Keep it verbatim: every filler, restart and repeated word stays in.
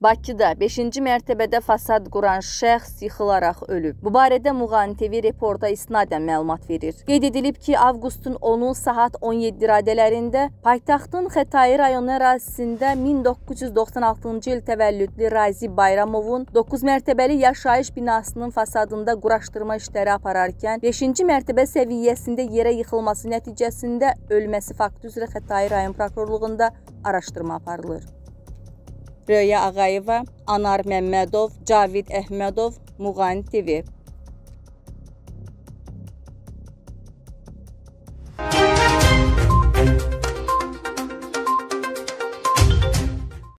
Bakıda beşinci mərtəbədə fasad quran şəxs yıxılaraq ölüb. Bu barədə Muğan T V reporta isnadən məlumat verir. Qeyd edilib ki, avqustun onu saat on yeddi radələrində paytaxtın Xətayi rayonu ərazisində min doqquz yüz doxsan altıncı il təvəllüdlü Razi Bayramovun doqquz mərtəbəli yaşayış binasının fasadında quraşdırma işləri apararkən beşinci mərtəbə səviyyəsində yerə yıxılması nəticəsində ölməsi faktı üzrə Xətayi rayon prokurorluğunda araşdırma aparılır. Röya Ağayeva, Anar Memmedov, Cavit Ahmedov, Muğan T V.